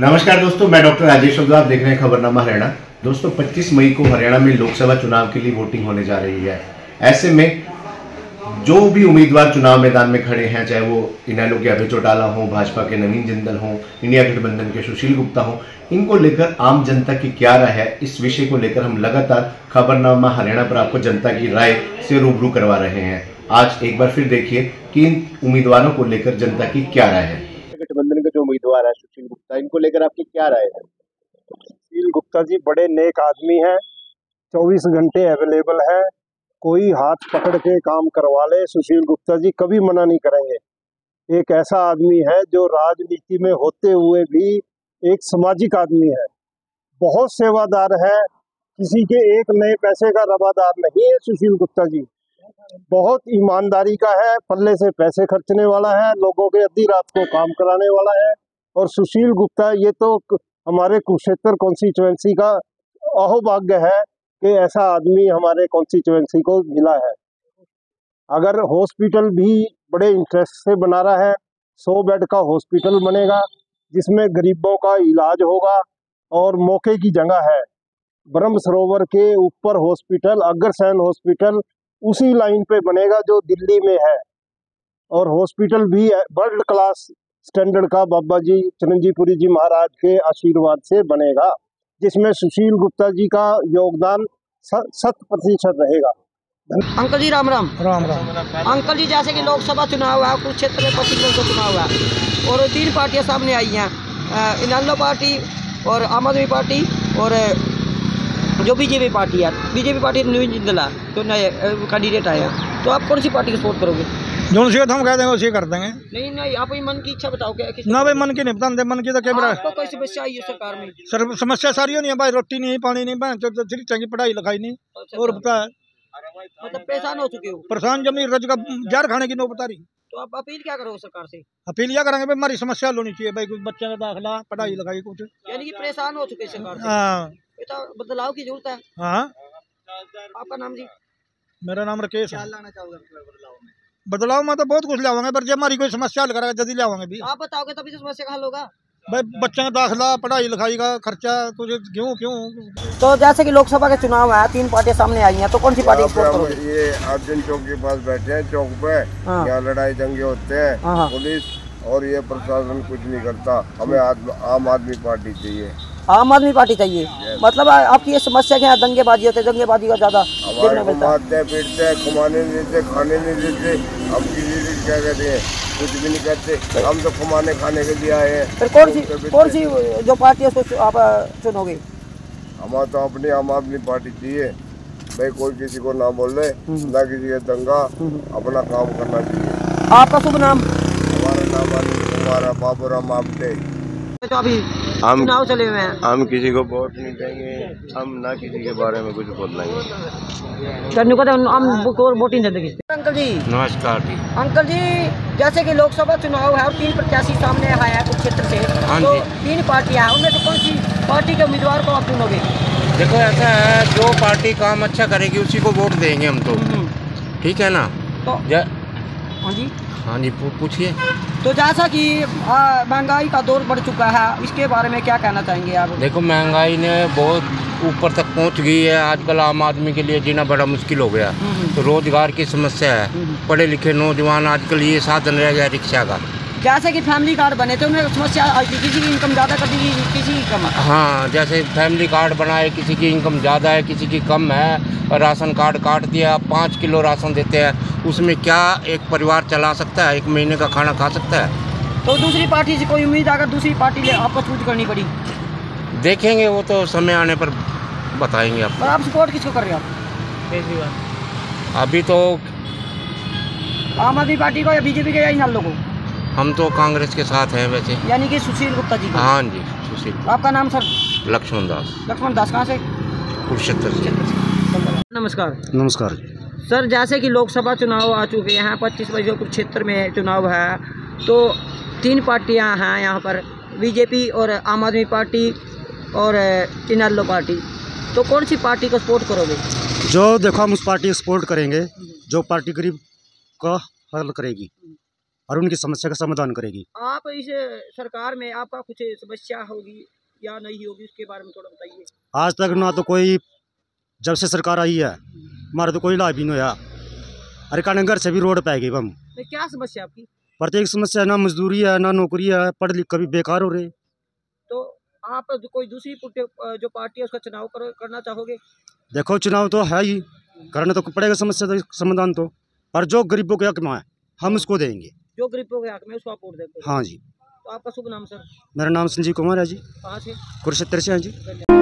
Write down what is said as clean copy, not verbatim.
नमस्कार दोस्तों, मैं डॉक्टर राजेश शब्द, आप देख रहे हैं खबरनामा हरियाणा। दोस्तों 25 मई को हरियाणा में लोकसभा चुनाव के लिए वोटिंग होने जा रही है। ऐसे में जो भी उम्मीदवार चुनाव मैदान में खड़े हैं, चाहे वो इनेलो के अभय चौटाला हों, भाजपा के नवीन जिंदल हों, इंडिया गठबंधन के सुशील गुप्ता हों, इनको लेकर आम जनता की क्या राय है, इस विषय को लेकर हम लगातार खबरनामा हरियाणा पर आपको जनता की राय से रूबरू करवा रहे हैं। आज एक बार फिर देखिए कि इन उम्मीदवारों को लेकर जनता की क्या राय है। गठबंधन के जो उम्मीदवार है सुशील गुप्ता, इनको लेकर आपकी क्या राय है? सुशील गुप्ता जी बड़े नेक आदमी हैं, 24 घंटे अवेलेबल है, कोई हाथ पकड़ के काम करवा ले सुशील गुप्ता जी कभी मना नहीं करेंगे। एक ऐसा आदमी है जो राजनीति में होते हुए भी एक सामाजिक आदमी है, बहुत सेवादार है, किसी के एक नए पैसे का रवादार नहीं है। सुशील गुप्ता जी बहुत ईमानदारी का है, पल्ले से पैसे खर्चने वाला है, लोगों के आधी रात को काम कराने वाला है। और सुशील गुप्ता ये तो हमारे कुरुक्षेत्र कॉन्स्टिट्यूएंसी का अहोभाग्य है कि ऐसा आदमी हमारे कॉन्स्टिट्यूएंसी को मिला है। अगर हॉस्पिटल भी बड़े इंटरेस्ट से बना रहा है, 100 बेड का हॉस्पिटल बनेगा जिसमें गरीबों का इलाज होगा और मौके की जगह है। ब्रह्म सरोवर के ऊपर हॉस्पिटल, अग्रसेन हॉस्पिटल उसी लाइन पे बनेगा जो दिल्ली में है, और हॉस्पिटल भी वर्ल्ड क्लास स्टैंडर्ड का बाबा जी चिरंजीपुरी जी महाराज के आशीर्वाद से बनेगा, जिसमें सुशील गुप्ता जी का योगदान 100% रहेगा। अंकल जी राम राम। राम राम। अंकल जी, जैसे कि लोकसभा चुनाव है, कुछ क्षेत्र में 25 का चुनाव है और 3 पार्टियाँ सामने आई हैं, इनेलो पार्टी और आम आदमी पार्टी और जो बीजेपी पार्टी है। बीजेपी पार्टी नवीन जिंदल जो नए कैंडिडेट आए हैं, तो आप कौन सी पार्टी को सपोर्ट करोगे? जो सीट हम कह देंगे उसी कर देंगे। नहीं नहीं, आप ही मन की इच्छा बताओ क्या? ना भाई मन की नहीं बताते, मन की तो क्या आपको कोई समस्या आई है सरकार में? सर समस्या सारी नहीं है भाई, रोटी नहीं, पानी नहीं, भाई चंगी पढ़ाई लिखाई नहीं, और बताया मतलब परेशान हो चुके हो? परेशान जमीन रोज का जार खाने की नो बता रही। तो आप अपील क्या करोगे सरकार से? अपील क्या करेंगे भाई, हमारी समस्या होनी चाहिए भाई, कुछ बच्चे का दाखिला, पढ़ाई लिखाई, कुछ यानी कि परेशान हो चुके सरकार से। हाँ, बदलाव की जरूरत है। हाँ, आपका नाम जी? मेरा नाम राकेश है। बदलाव में तो बहुत कुछ लावांगे, पर जब हमारी कोई समस्या हल करेगा जल्दी लावांगे भी। आप बताओगे तभी तो समस्या का हल होगा भाई, बच्चों का दाखिला, पढ़ाई लिखाई का खर्चा, कुछ क्यों। तो जैसे कि लोकसभा के चुनाव है, 3 पार्टियाँ सामने आई हैं, तो कौन सी पार्टी? ये अर्जुन चौक के पास बैठे हैं, चौक पे यहाँ लड़ाई दंगे होते हैं, पुलिस और ये प्रशासन कुछ नहीं करता। हमें आम आदमी पार्टी चाहिए। आम आदमी पार्टी चाहिए मतलब आपकी ये समस्या क्या है? दंगेबाजी होते, दंगेबाजी का ज्यादा मारते हैं, पीटते हैं, कमाने नहीं देते, खाने नहीं देते। हम किसी भी क्या कहते हैं, कुछ भी नहीं करते। हम तो कमाने खाने के लिए आए हैं। फिर कौन सी जो पार्टी है उसको आप चुनोगे? हमारा तो अपनी आम आदमी पार्टी चाहिए भाई, कोई किसी को ना बोले, ना किसी का दंगा, अपना काम करना चाहिए। आपका शुभ नाम? हमारा नाम हमारा बाबू राम आपटे। तो अभी चुनाव चले हुए हैं, हम किसी को वोट नहीं देंगे, हम ना किसी के बारे में कुछ बोलना है। अंकल जी नमस्कार जी। अंकल जी, जैसे कि लोकसभा चुनाव है और 3 प्रत्याशी सामने आया है कुछ क्षेत्र से, तो 3 पार्टियां हैं, उनमें से कौन सी पार्टी के उम्मीदवार को आप चुनोगे? देखो ऐसा है, जो पार्टी काम अच्छा करेगी उसी को वोट देंगे हम, तो ठीक है ना। तो हाँ जी, हाँ जी पूछिए। तो जैसा कि महंगाई का दौर बढ़ चुका है, इसके बारे में क्या कहना चाहेंगे आप? देखो महंगाई ने बहुत ऊपर तक पहुंच गई है, आजकल आम आदमी के लिए जीना बड़ा मुश्किल हो गया। तो रोजगार की समस्या है, पढ़े लिखे नौजवान आजकल ये साधन रह गया रिक्शा का। जैसे कि फैमिली कार्ड बने तो उन्हें समस्या आई थी, किसी की इनकम ज़्यादा कर दी, किसी की कम। हाँ, जैसे फैमिली कार्ड बनाए, किसी की इनकम ज़्यादा है, किसी की कम है, राशन कार्ड काट दिया, 5 किलो राशन देते हैं, उसमें क्या एक परिवार चला सकता है, एक महीने का खाना खा सकता है? तो दूसरी पार्टी से कोई उम्मीद अगर दूसरी पार्टी ने आपको छूट करनी पड़ी? देखेंगे, वो तो समय आने पर बताएँगे आपको। आप सपोर्ट किसको कर रहे हो आप अभी? तो आम आदमी पार्टी को या बीजेपी के या इन लोगों को? हम तो कांग्रेस के साथ हैं वैसे, यानी कि सुशील गुप्ता जी। हाँ जी सुशील। आपका नाम सर? लक्ष्मण दास। लक्ष्मण दास कहाँ से? कुरुक्षेत्र से। नमस्कार। नमस्कार सर, जैसे कि लोकसभा चुनाव आ चुके हैं, 25 मई को कुरुक्षेत्र में चुनाव है, तो 3 पार्टियां हैं यहाँ पर, बीजेपी और आम आदमी पार्टी और इनेलो पार्टी, तो कौन सी पार्टी को सपोर्ट करोगे? जो देखो हम उस पार्टी को सपोर्ट करेंगे जो पार्टी गरीब का हल करेगी। और उनकी समस्या का समाधान करेगी। आप इस सरकार में आपका कुछ समस्या होगी या नहीं होगी उसके बारे में थोड़ा बताइए। आज तक ना तो कोई, जब से सरकार आई है हमारा तो कोई लाभ ही नहीं हुआ। हरियाणा घर से भी रोड पे गए हम। क्या समस्या आपकी? प्रत्येक समस्या, ना मजदूरी है ना नौकरी है, पढ़ लिख कभी बेकार हो रहे। तो आप कोई दूसरी जो पार्टी है उसका चुनाव करना चाहोगे? देखो चुनाव तो है ही, करना तो पड़ेगा समस्या का समाधान तो, और जो गरीबों के हक में है हम उसको देंगे, जो गरीबों के हक में उसको आप वोट देंगे। हाँ जी। तो आपका शुभ नाम सर? मेरा नाम संजीव कुमार है जी। कहाँ से? कुरुक्षेत्र से हैं जी।